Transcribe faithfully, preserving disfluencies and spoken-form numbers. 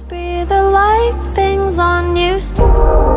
must be the light things on you.